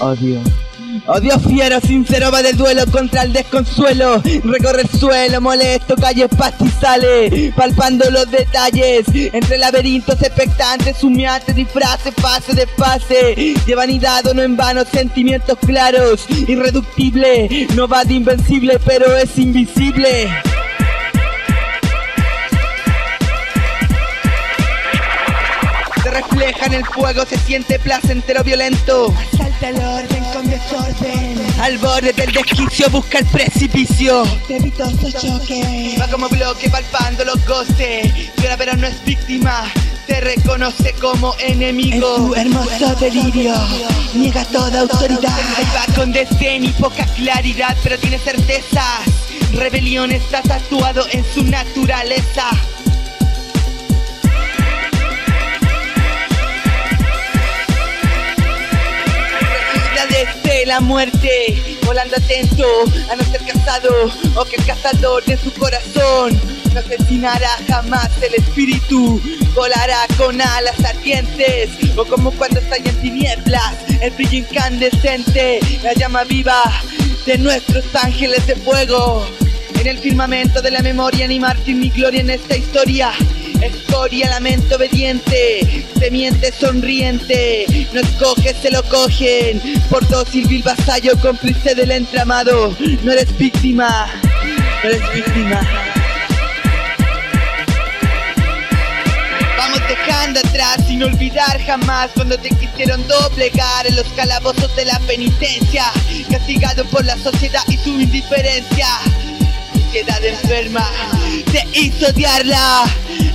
Odio. Odio fiero, sincero va de duelo contra el desconsuelo. Recorre el suelo, molesto, calles pastizales, palpando los detalles. Entre laberintos expectantes, humeantes, disfraces, fase de fase. Lleva anidado, no en vano, sentimientos claros, irreductible. No va de invencible, pero es invisible. Refleja en el fuego, se siente placentero violento. Asalta el orden con desorden. Al borde del desquicio busca el precipicio. Estrepitoso choque. Va como bloque palpando los goces. Llora pero no es víctima. Se reconoce como enemigo. En su hermoso delirio niega toda autoridad. Va con desdén y poca claridad, pero tiene certeza. Rebelión está tatuado en su naturaleza. Desde la muerte, volando atento a no ser cazado, o que el cazador de su corazón no asesinará jamás. El espíritu volará con alas ardientes, o como cuando estallan tinieblas, el brillo incandescente, la llama viva de nuestros ángeles de fuego. En el firmamento de la memoria, ni mártir ni gloria en esta historia. Escoria, lamento obediente, se miente sonriente. No escoge, se lo cogen, por dócil, vil vasallo, cómplice del entramado. No eres víctima, no eres víctima. Vamos dejando atrás, sin olvidar jamás, cuando te quisieron doblegar en los calabozos de la penitencia, castigado por la sociedad y su indiferencia. Sociedad enferma, te hizo odiarla,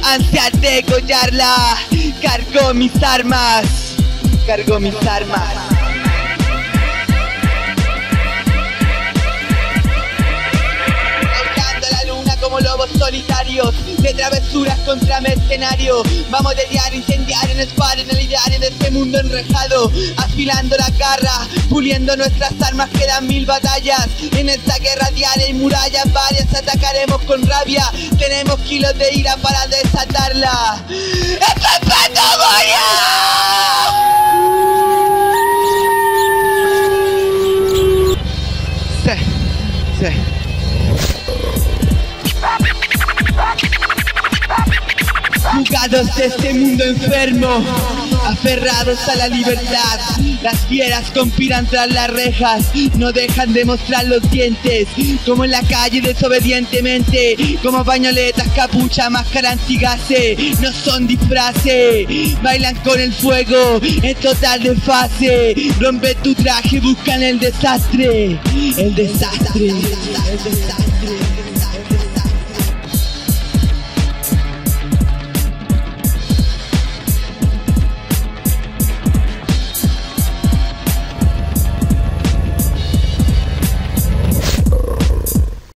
ansia de degollarla. Cargó mis armas, cargó mis armas. Hablando a la luna como lobos solitarios, de travesuras contra mercenarios. Vamos de diario, incendiario, en el par, en el ideario de este mundo enrejado. Afilando la garra, puliendo nuestras armas, quedan mil batallas. En esta guerra diaria hay murallas varias, atacaremos con rabia. Tenemos kilos de ira para desatarla. ¡Esto es Patagonia! Sí, sí. Jugados de este mundo enfermo, aferrados a la libertad. Las fieras conspiran tras las rejas, no dejan de mostrar los dientes. Como en la calle desobedientemente, como pañoletas, capucha, máscara antigase. No son disfraces, bailan con el fuego en total desfase. Rompe tu traje, buscan el desastre, el desastre, el desastre.